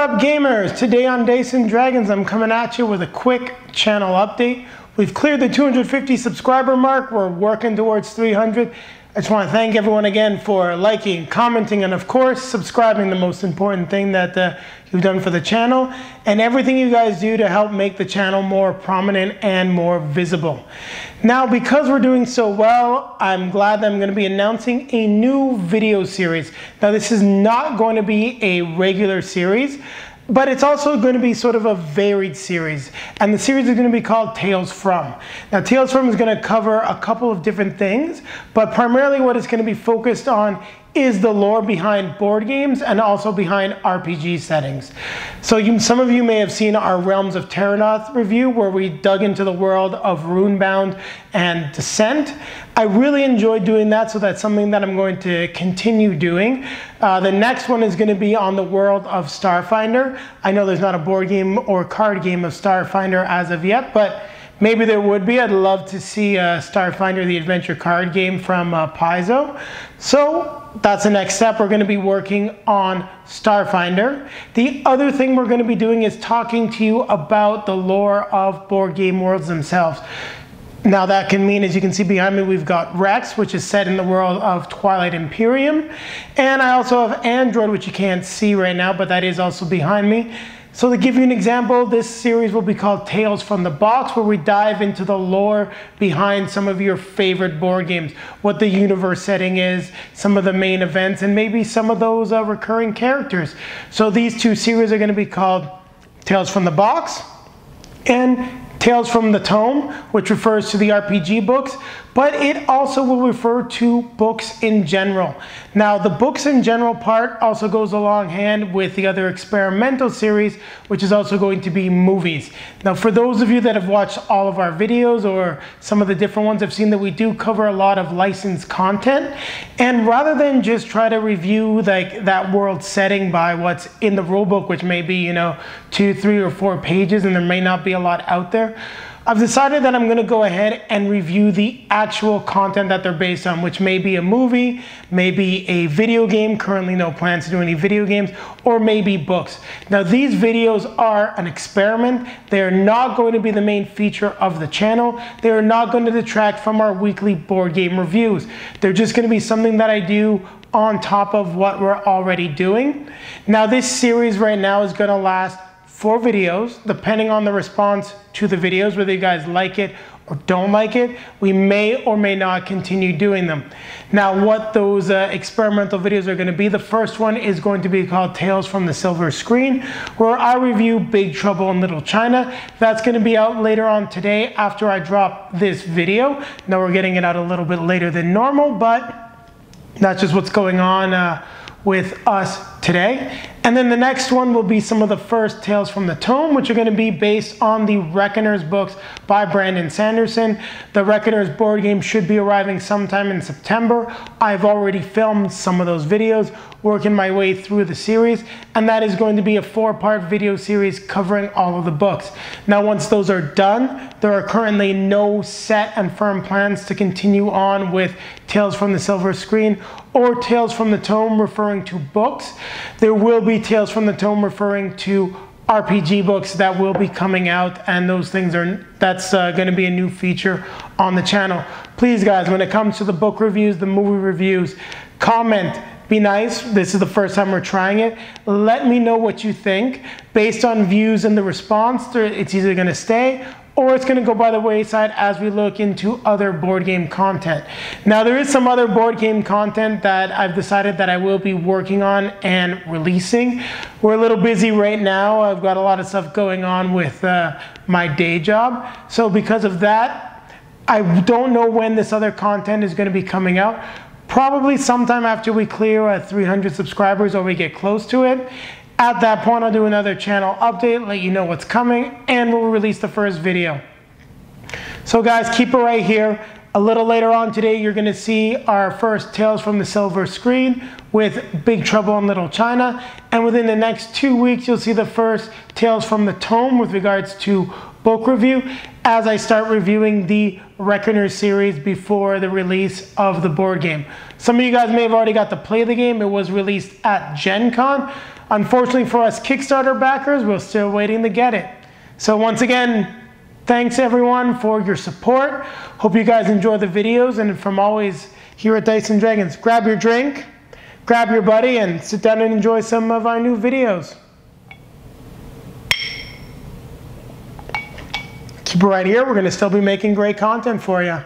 What up, gamers? Today on Dice and Dragons, I'm coming at you with a quick channel update. We've cleared the 250 subscriber mark. We're working towards 300. I just want to thank everyone again for liking, commenting, and of course, subscribing, the most important thing that you've done for the channel, and everything you guys do to help make the channel more prominent and more visible. Now, because we're doing so well, I'm glad that I'm going to be announcing a new video series. Now, this is not going to be a regular series, but it's also going to be sort of a varied series, and the series is going to be called Tales From. Now, Tales From is going to cover a couple of different things, but primarily what it's going to be focused on is the lore behind board games and also behind RPG settings. So some of you may have seen our Realms of Terranoth review where we dug into the world of Runebound and Descent. I really enjoyed doing that, so that's something that I'm going to continue doing. The next one is going to be on the world of Starfinder. I know there's not a board game or card game of Starfinder as of yet, but maybe there would be. I'd love to see Starfinder, the adventure card game from Paizo. So that's the next step. We're going to be working on Starfinder. The other thing we're going to be doing is talking to you about the lore of board game worlds themselves. Now that can mean, as you can see behind me, we've got Rex, which is set in the world of Twilight Imperium. And I also have Android, which you can't see right now, but that is also behind me. So to give you an example, this series will be called Tales from the Box, where we dive into the lore behind some of your favorite board games, what the universe setting is, some of the main events, and maybe some of those recurring characters. So these two series are going to be called Tales from the Box and Tales from the Tome, which refers to the RPG books, but it also will refer to books in general. Now, the books in general part also goes along hand with the other experimental series, which is also going to be movies. Now, for those of you that have watched all of our videos or some of the different ones, I've seen that we do cover a lot of licensed content. And rather than just try to review like that world setting by what's in the rulebook, which may be, you know, 2, 3, or 4 pages, and there may not be a lot out there, I've decided that I'm going to go ahead and review the actual content that they're based on, which may be a movie, maybe a video game, currently no plans to do any video games, or maybe books. Now, these videos are an experiment. They are not going to be the main feature of the channel. They are not going to detract from our weekly board game reviews. They're just going to be something that I do on top of what we're already doing. Now, this series right now is going to last 4 videos, depending on the response to the videos, whether you guys like it or don't like it. We may or may not continue doing them. Now, what those experimental videos are going to be, the first one is going to be called Tales from the Silver Screen, where I review Big Trouble in Little China. That's going to be out later on today after I drop this video. Now, we're getting it out a little bit later than normal, but that's just what's going on with us today. And then the next one will be some of the first Tales from the Tome, which are going to be based on the Reckoners books by Brandon Sanderson. The Reckoners board game should be arriving sometime in September. I've already filmed some of those videos, working my way through the series, and that is going to be a 4-part video series covering all of the books. Now, once those are done, there are currently no set and firm plans to continue on with Tales from the Silver Screen or Tales from the Tome referring to books. There will be Tales from the Tome referring to RPG books that will be coming out, and those things are, that's going to be a new feature on the channel. Please, guys, when it comes to the book reviews, the movie reviews, comment. Be nice. This is the first time we're trying it. Let me know what you think. Based on views and the response, it's either going to stay or it's going to go by the wayside as we look into other board game content. Now, there is some other board game content that I've decided that I will be working on and releasing. We're a little busy right now. I've got a lot of stuff going on with my day job. So because of that, I don't know when this other content is going to be coming out. Probably sometime after we clear 300 subscribers or we get close to it. At that point, I'll do another channel update, let you know what's coming, and we'll release the first video. So guys, keep it right here. A little later on today, you're gonna see our first Tales from the Silver Screen with Big Trouble in Little China. And within the next 2 weeks, you'll see the first Tales from the Tome with regards to book review, as I start reviewing the Reckoners series before the release of the board game. Some of you guys may have already got to play the game. It was released at Gen Con. Unfortunately for us Kickstarter backers, we're still waiting to get it. So once again, thanks everyone for your support. Hope you guys enjoy the videos, and from always here at Dice and Dragons, grab your drink, grab your buddy, and sit down and enjoy some of our new videos. Keep it right here. We're going to still be making great content for you.